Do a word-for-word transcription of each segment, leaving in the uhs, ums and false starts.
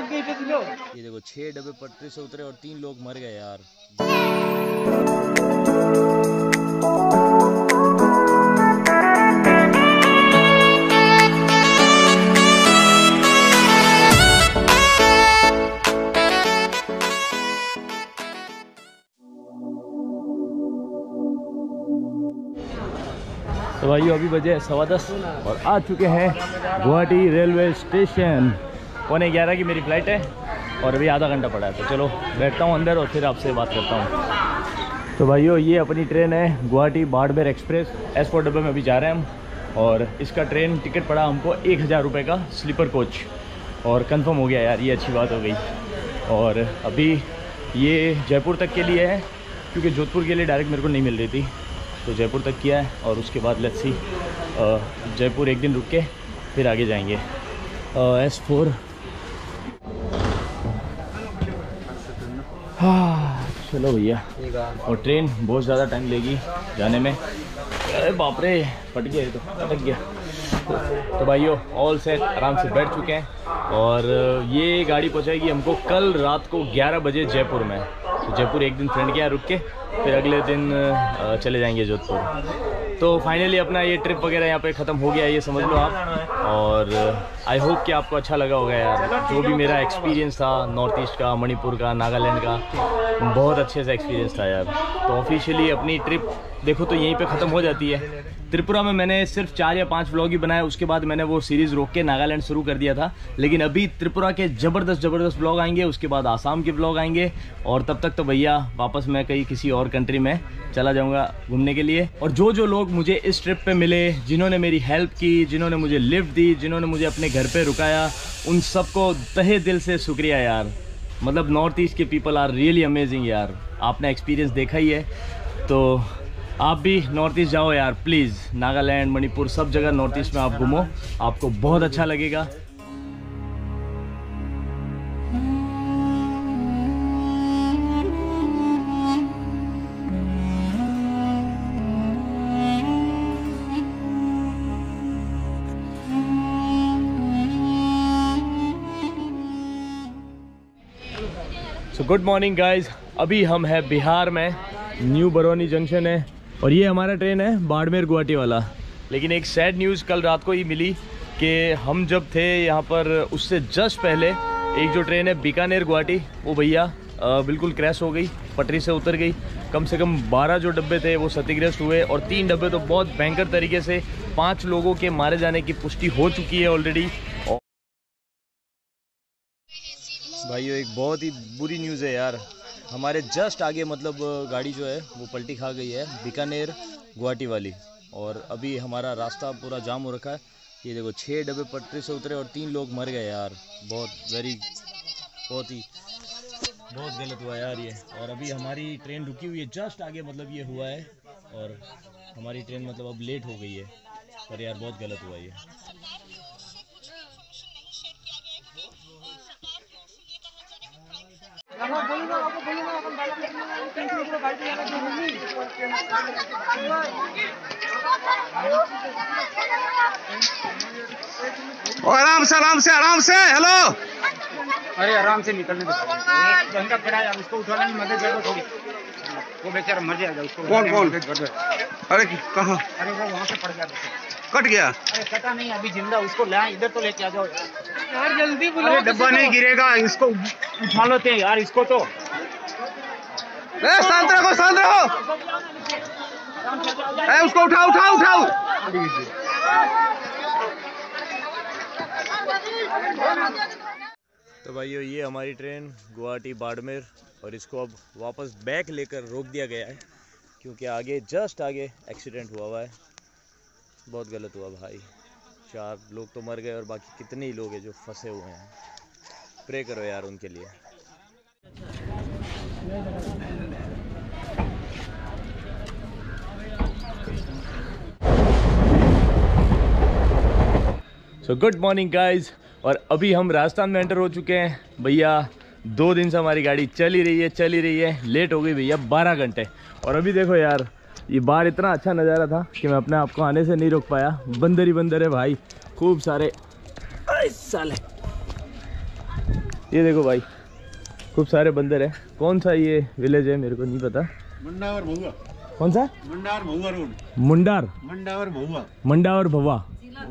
लोग गए थे तुम। ये देखो छह डब्बे पटरी से उतरे और तीन लोग मर गए यार। तो भाई अभी बजे सवा दस और आ चुके हैं गुवाहाटी रेलवे स्टेशन। पौने ग्यारह की मेरी फ़्लाइट है और अभी आधा घंटा पड़ा है, तो चलो बैठता हूँ अंदर और फिर आपसे बात करता हूँ। तो भाइयों ये अपनी ट्रेन है Guwahati Barmer express, S four डब्बे में अभी जा रहे हैं हम। और इसका ट्रेन टिकट पड़ा हमको एक हज़ार रुपये का स्लीपर कोच, और कन्फर्म हो गया यार, ये अच्छी बात हो गई। और अभी ये जयपुर तक के लिए है क्योंकि जोधपुर के लिए डायरेक्ट मेरे को नहीं मिल रही थी, तो जयपुर तक किया है। और उसके बाद लेट्स सी, जयपुर एक दिन रुक के फिर आगे जाएंगे। एस फोर हाँ चलो भैया। और ट्रेन बहुत ज़्यादा टाइम लेगी जाने में। अरे बाप रे फट गया, ये तो फट गया। तो भाइयों ऑल सेट, आराम से बैठ चुके हैं और ये गाड़ी पहुंचाएगी हमको कल रात को ग्यारह बजे जयपुर में। तो जयपुर एक दिन फ्रेंड के यहाँ रुक के फिर अगले दिन चले जाएंगे जोधपुर। तो फाइनली अपना ये ट्रिप वगैरह यहाँ पे ख़त्म हो गया, ये समझ लो आप। और आई होप कि आपको अच्छा लगा होगा यार, जो भी मेरा एक्सपीरियंस था नॉर्थ ईस्ट का, मणिपुर का, नागालैंड का, बहुत अच्छे से एक्सपीरियंस था यार। तो ऑफिशियली अपनी ट्रिप देखो तो यहीं पे ख़त्म हो जाती है। त्रिपुरा में मैंने सिर्फ चार या पाँच व्लॉग ही बनाए, उसके बाद मैंने वो सीरीज़ रोक के नागालैंड शुरू कर दिया था। लेकिन अभी त्रिपुरा के ज़बरदस्त ज़बरदस्त व्लॉग आएंगे, उसके बाद आसाम के व्लॉग आएंगे, और तब तक तो भैया वापस मैं कहीं किसी और कंट्री में चला जाऊँगा घूमने के लिए। और जो जो लोग मुझे इस ट्रिप पे मिले, जिन्होंने मेरी हेल्प की, जिन्होंने मुझे लिफ्ट दी, जिन्होंने मुझे अपने घर पे रुकाया, उन सबको तहे दिल से शुक्रिया यार। मतलब नॉर्थ ईस्ट के पीपल आर रियली अमेजिंग यार, आपने एक्सपीरियंस देखा ही है। तो आप भी नॉर्थ ईस्ट जाओ यार प्लीज़, नागालैंड, मणिपुर, सब जगह नॉर्थ ईस्ट में आप घूमो, आपको बहुत अच्छा लगेगा। सो गुड मॉर्निंग गाइज, अभी हम हैं बिहार में, न्यू बरौनी जंक्शन है और ये हमारा ट्रेन है बाड़मेर गुवाहाटी वाला। लेकिन एक सैड न्यूज़ कल रात को ही मिली कि हम जब थे यहाँ पर उससे जस्ट पहले एक जो ट्रेन है बीकानेर गुवाहाटी, वो भैया बिल्कुल क्रैश हो गई, पटरी से उतर गई। कम से कम बारह जो डब्बे थे वो क्षतिग्रस्त हुए और तीन डब्बे तो बहुत भयंकर तरीके से, पाँच लोगों के मारे जाने की पुष्टि हो चुकी है ऑलरेडी। भाइयों एक बहुत ही बुरी न्यूज़ है यार, हमारे जस्ट आगे मतलब गाड़ी जो है वो पलटी खा गई है बीकानेर गुवाहाटी वाली, और अभी हमारा रास्ता पूरा जाम हो रखा है। ये देखो छः डब्बे पटरी से उतरे और तीन लोग मर गए यार, बहुत वेरी बहुत ही बहुत गलत हुआ यार ये। और अभी हमारी ट्रेन रुकी हुई है जस्ट आगे, मतलब ये हुआ है और हमारी ट्रेन मतलब अब लेट हो गई है, पर यार बहुत गलत हुआ ये। आराम से आराम से आराम से हेलो, अरे आराम से निकलने दो, पड़ा यार उसको उठाने में मदद गड़बड़ होगी, वो बेचारा मर जाएगा उसको। कौन कौन? अरे कहाँ? अरे वो वहाँ से पड़ गया, कट गया। अरे कटा नहीं, अभी जिंदा, उसको ला इधर तो लेके आ जाओ यार जल्दी बुलाओ, डब्बा नहीं गिरेगा, इसको उठा लो ते यार, इसको तो शांत रहो शांत रहो। अरे उसको उठाओ उठाओ उठाओ। तो भाइयों ये हमारी ट्रेन गुवाहाटी बाड़मेर, और इसको अब वापस बैक लेकर रोक दिया गया है क्योंकि आगे जस्ट आगे एक्सीडेंट हुआ हुआ है। बहुत गलत हुआ भाई, चार लोग तो मर गए और बाकी कितने ही लोग हैं जो फंसे हुए हैं, प्रे करो यार उनके लिए। सो गुड मॉर्निंग गाइज, और अभी हम राजस्थान में एंटर हो चुके हैं। भैया दो दिन से हमारी गाड़ी चल ही रही है चल ही रही है, लेट हो गई भैया बारह घंटे। और अभी देखो यार ये बाहर इतना अच्छा नज़ारा था कि मैं अपने आप को आने से नहीं रोक पाया। बंदर ही बंदर है भाई, खूब सारे साले ये देखो भाई खूब सारे बंदर है। कौन सा ये विलेज है मेरे को नहीं पता। मुंडावर भुआ। कौन सा? मुंडावर भुआ रोड। मुंडार मुंडावर भुआ। मुंडावर भुआ जिला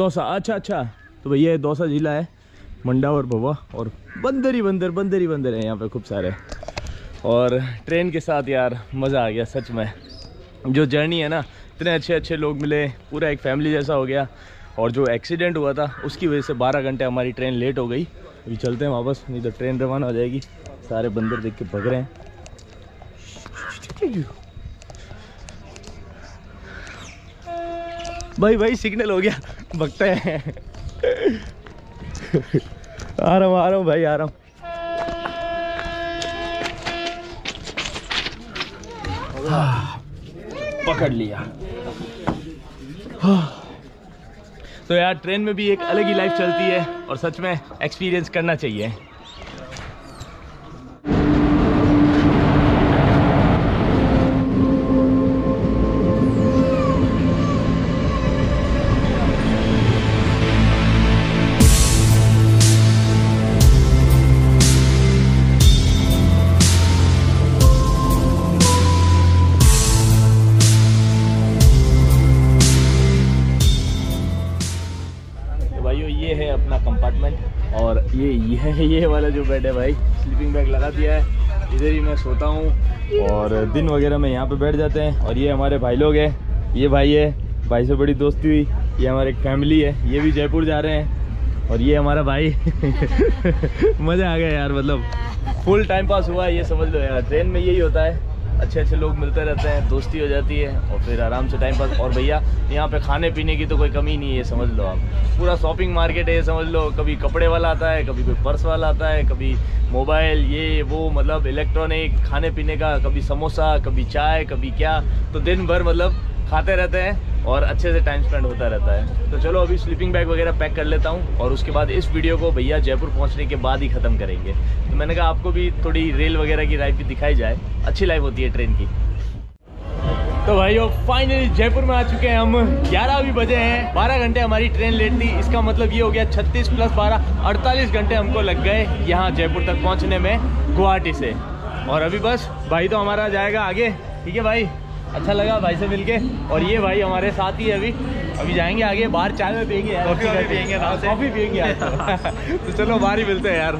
दौसा। अच्छा अच्छा, तो भैया ये दौसा जिला है मुंडावर भुआ। और बंदर ही बंदर बंदर ही बंदर है यहाँ पे खूब सारे। और ट्रेन के साथ यार मज़ा आ गया सच में। जो जर्नी है ना, इतने अच्छे अच्छे लोग मिले, पूरा एक फैमिली जैसा हो गया। और जो एक्सीडेंट हुआ था उसकी वजह से बारह घंटे हमारी ट्रेन लेट हो गई। अभी चलते हैं वापस, नहीं तो ट्रेन रवाना हो जाएगी। सारे बंदर देख के भग रहे हैं। भाई भाई सिग्नल हो गया, भगते हैं। आ रहा हूँ आ रहा हूँ भाई आ रहा हूँ। हाँ, पकड़ लिया। हाँ, तो यार ट्रेन में भी एक अलग ही लाइफ चलती है और सच में एक्सपीरियंस करना चाहिए। और ये यह ये वाला जो बेड है भाई, स्लीपिंग बैग लगा दिया है, इधर ही मैं सोता हूँ। और दिन वगैरह में यहाँ पे बैठ जाते हैं। और ये हमारे भाई लोग हैं, ये भाई है, भाई से बड़ी दोस्ती हुई। ये हमारे फैमिली है, ये भी जयपुर जा रहे हैं। और ये हमारा भाई। मज़ा आ गया यार, मतलब फुल टाइम पास हुआ है ये समझ लो यार। ट्रेन में यही होता है, अच्छे अच्छे लोग मिलते रहते हैं, दोस्ती हो जाती है और फिर आराम से टाइम पास। और भैया यहाँ पे खाने पीने की तो कोई कमी नहीं है समझ लो आप। पूरा शॉपिंग मार्केट है ये समझ लो। कभी कपड़े वाला आता है, कभी कोई पर्स वाला आता है, कभी मोबाइल, ये वो, मतलब इलेक्ट्रॉनिक खाने पीने का, कभी समोसा, कभी चाय, कभी क्या। तो दिन भर मतलब खाते रहते हैं और अच्छे से टाइम स्पेंड होता रहता है। तो चलो अभी स्लीपिंग बैग वगैरह पैक कर लेता हूँ और उसके बाद इस वीडियो को भैया जयपुर पहुँचने के बाद ही ख़त्म करेंगे। तो मैंने कहा आपको भी थोड़ी रेल वगैरह की लाइफ भी दिखाई जाए, अच्छी लाइफ होती है ट्रेन की। तो भाइयों फाइनली जयपुर में आ चुके हैं हम। ग्यारह भी बजे हैं, बारह घंटे हमारी ट्रेन लेट थी, इसका मतलब ये हो गया छत्तीस प्लस बारह, अड़तालीस घंटे हमको लग गए यहाँ जयपुर तक पहुँचने में गुवाहाटी से। और अभी बस भाई तो हमारा जाएगा आगे। ठीक है भाई, अच्छा लगा भाई से मिलके। और ये भाई हमारे साथ ही है अभी, अभी जाएंगे आगे, बाहर चाय में पियेंगे, कॉफी पियेंगे। तो चलो बाहर ही मिलते हैं यार।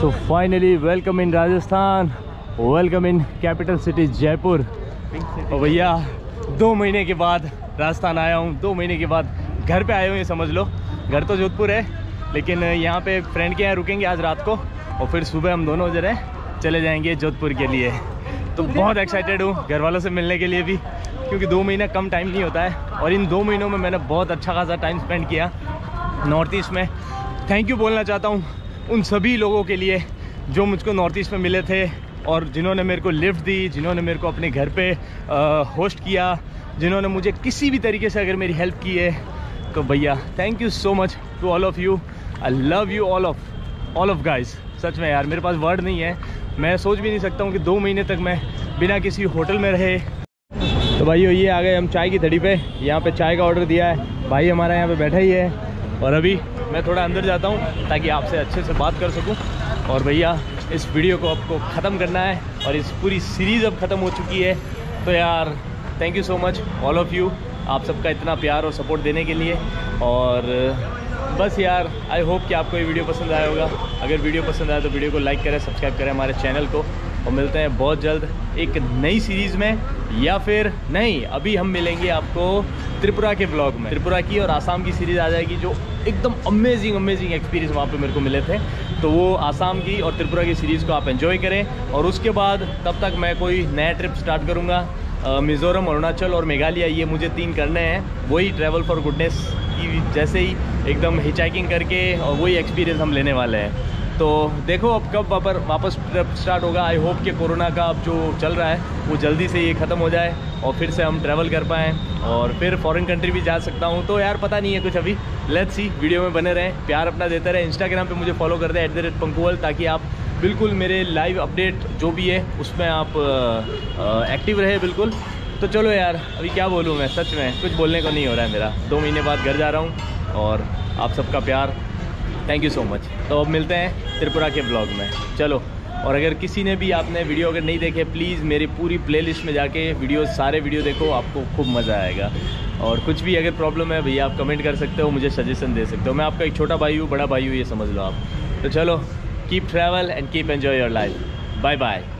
So finally welcome in Rajasthan, welcome in capital city Jaipur. और भैया दो महीने के बाद राजस्थान आया हूँ, दो महीने के बाद घर पे आए हुए समझ लो। घर तो जोधपुर है लेकिन यहाँ पे फ्रेंड के यहाँ रुकेंगे आज रात को और फिर सुबह हम दोनों जरा चले जाएंगे जोधपुर के लिए। तो बहुत एक्साइटेड हूँ घर वालों से मिलने के लिए भी, क्योंकि दो महीना कम टाइम नहीं होता है। और इन दो महीनों में मैंने बहुत अच्छा खासा टाइम स्पेंड किया नॉर्थ ईस्ट में। थैंक यू बोलना चाहता हूँ उन सभी लोगों के लिए जो मुझको नॉर्थ ईस्ट में मिले थे और जिन्होंने मेरे को लिफ्ट दी, जिन्होंने मेरे को अपने घर पर होस्ट किया, जिन्होंने मुझे किसी भी तरीके से अगर मेरी हेल्प की है तो भैया thank you so much to all of you. I love you all of all of guys. सच में यार मेरे पास वर्ड नहीं है, मैं सोच भी नहीं सकता हूँ कि दो महीने तक मैं बिना किसी होटल में रहे। तो भाइयों ये आ गए हम चाय की धड़ी पे, यहाँ पे चाय का ऑर्डर दिया है, भाई हमारा यहाँ पे बैठा ही है। और अभी मैं थोड़ा अंदर जाता हूँ ताकि आपसे अच्छे से बात कर सकूँ। और भैया इस वीडियो को आपको ख़त्म करना है और इस पूरी सीरीज़ अब ख़त्म हो चुकी है। तो यार thank you so much all of you, आप सबका इतना प्यार और सपोर्ट देने के लिए। और बस यार आई होप कि आपको ये वीडियो पसंद आया होगा। अगर वीडियो पसंद आया तो वीडियो को लाइक करें, सब्सक्राइब करें हमारे चैनल को। और मिलते हैं बहुत जल्द एक नई सीरीज़ में, या फिर नहीं, अभी हम मिलेंगे आपको त्रिपुरा के ब्लॉग में। त्रिपुरा की और आसाम की सीरीज़ आ जाएगी, जो एकदम अमेजिंग अमेजिंग एक्सपीरियंस वहाँ पे मेरे को मिले थे। तो वो आसाम की और त्रिपुरा की सीरीज़ को आप एंजॉय करें। और उसके बाद तब तक मैं कोई नया ट्रिप स्टार्ट करूँगा। मिज़ोरम, अरुणाचल और मेघालय, ये मुझे तीन करने हैं। वही ट्रैवल फॉर गुडनेस की जैसे ही एकदम हिचहाइकिंग करके, और वही एक्सपीरियंस हम लेने वाले हैं। तो देखो अब कब वापर वापस ट्रिप स्टार्ट होगा। आई होप कि कोरोना का अब जो चल रहा है वो जल्दी से ये ख़त्म हो जाए और फिर से हम ट्रैवल कर पाएँ और फिर फॉरेन कंट्री भी जा सकता हूँ। तो यार पता नहीं है कुछ अभी, लेट्स सी। वीडियो में बने रहें, प्यार अपना देते रहें। इंस्टाग्राम पर मुझे फॉलो कर दें एट द रेट पंकुवर्ल्ड, ताकि आप बिल्कुल मेरे लाइव अपडेट जो भी है उसमें आप एक्टिव रहे बिल्कुल। तो चलो यार, अभी क्या बोलूँ मैं, सच में कुछ बोलने को नहीं हो रहा है मेरा। दो महीने बाद घर जा रहा हूँ और आप सबका प्यार, थैंक यू सो मच। तो अब मिलते हैं त्रिपुरा के ब्लॉग में, चलो। और अगर किसी ने भी आपने वीडियो अगर नहीं देखे, प्लीज़ मेरी पूरी प्लेलिस्ट में जाके वीडियो, सारे वीडियो देखो, आपको खूब मज़ा आएगा। और कुछ भी अगर प्रॉब्लम है भैया आप कमेंट कर सकते हो, मुझे सजेशन दे सकते हो, मैं आपका एक छोटा भाई हूँ, बड़ा भाई हूँ, ये समझ लो आप। तो चलो, keep travel and keep enjoy your life, bye bye.